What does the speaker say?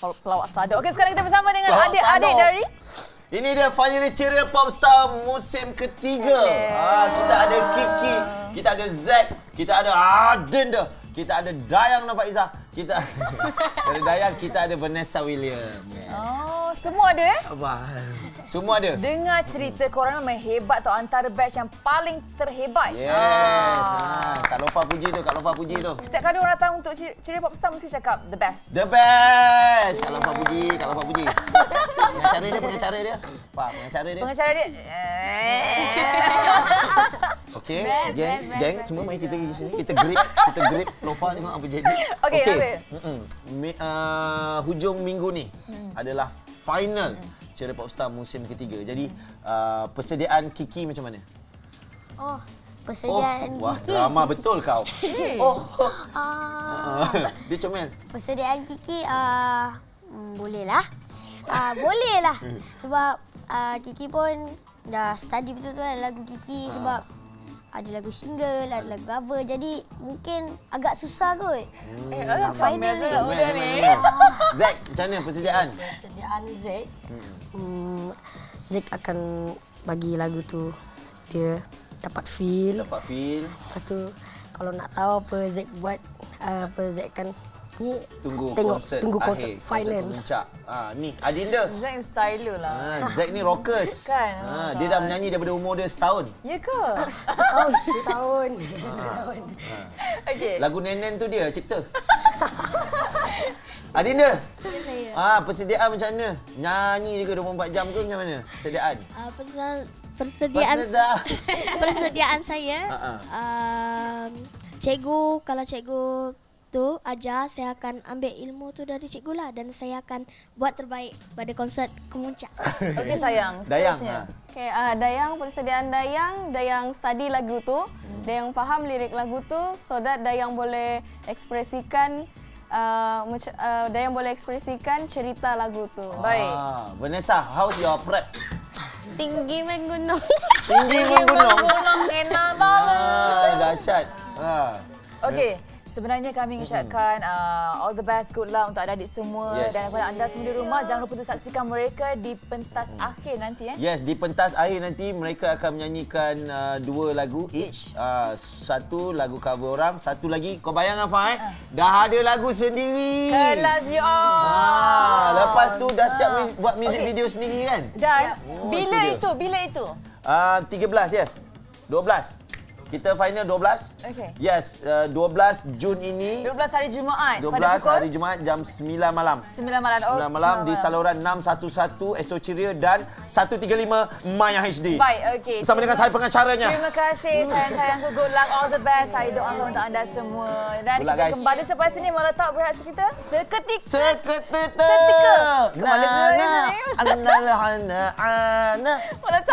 Pelawak Sadu. Okey, sekarang kita bersama dengan adik-adik dari... Ini dia finally Cerepot Ustaz musim ketiga. Kita ada Kiki, kita ada Zack, kita ada Arden, kita ada Dayang Nur Faizah, kita ada Dayang, kita ada Vanessa William. Oh, semua ada semua ada. Dengar cerita korang memang hebat tau, antara batch yang paling terhebat. Yes. Kak Lofa puji tu, Kak Lofa puji tu. Setiap kali orang datang untuk Cerepot Ustaz mesti cakap the best. The best. Kak Lofa puji, Kak Lofa puji. Pengacara dia, pengacara dia. Faham, pengacara dia. Pengacara dia. Okey, geng semua mari kita pergi sini, kita grip Lofa tengok apa jadi. Okey. Hujung minggu ni adalah final Cerepot Ustaz musim ketiga. Jadi persediaan Kiki macam mana? Oh, persediaan Kiki. Wah, ramah betul kau. Dia comel. Persediaan Kiki bolehlah. Bolehlah. Sebab Kiki pun dah study betul-betul lagu Kiki sebab ada lagu single, ada lagu cover. Jadi mungkin agak susah kot. Comel je lah udah ni. Zack, macam mana persediaan? Persediaan Zack. Zack akan bagi lagu tu dia dapat feel. Dapat feel. Lepas tu kalau nak tahu apa Zack buat, apa Zack akan ni tunggu konsert final. Ni Adinda. Zack styler lah. Zack ni rockers. Kan? Dia dah menyanyi daripada umur dia setahun. Ya ke? Setahun. Okey. Lagu Nenen tu dia cipta. Adinda. Ya, saya. Persediaan macam mana? Nyanyi je ke 24 jam ke macam mana? Persediaan. Persediaan saya cikgu, kalau cikgu tu ajar, saya akan ambil ilmu tu dari cikgu lah dan saya akan buat terbaik pada konsert kemuncak. Okey sayang, Dayang. Okey, Dayang, persediaan Dayang, Dayang study lagu tu, Dayang faham lirik lagu tu so that Dayang boleh ekspresikan Dayang boleh ekspresikan cerita lagu tu. Baik. Vanessa, how's your prep? Tinggi menggunung. Tinggi menggunung. Enak banget. Dahsyat. Okey. Sebenarnya kami mengucapkan all the best, good luck untuk adik-adik semua dan kepada anda semua di rumah. Jangan lupa untuk saksikan mereka di pentas akhir nanti. Yes, di pentas akhir nanti mereka akan menyanyikan 2 lagu each. Satu lagu cover orang, satu lagi, kau bayangkan Fahad, dah ada lagu sendiri. Kelas you all. Lepas tu dah siap buat music video sendiri kan? Dan bila itu? 13 ya? 12. Kita final 12. Okey. Yes, 12 Jun ini. 12 hari Jumaat. 12 hari Jumaat jam 9 malam. 9 malam di saluran 611 Esso Ceria dan 135 MyHD. Baik, okey. Bersama dengan saya pengacaranya. Terima kasih sayang-sayangku. Good luck, all the best. Saya doakan untuk anda semua. Dan kita kembali selepas ini meletak berhasil kita seketika. Kembali ke sini. Meletak.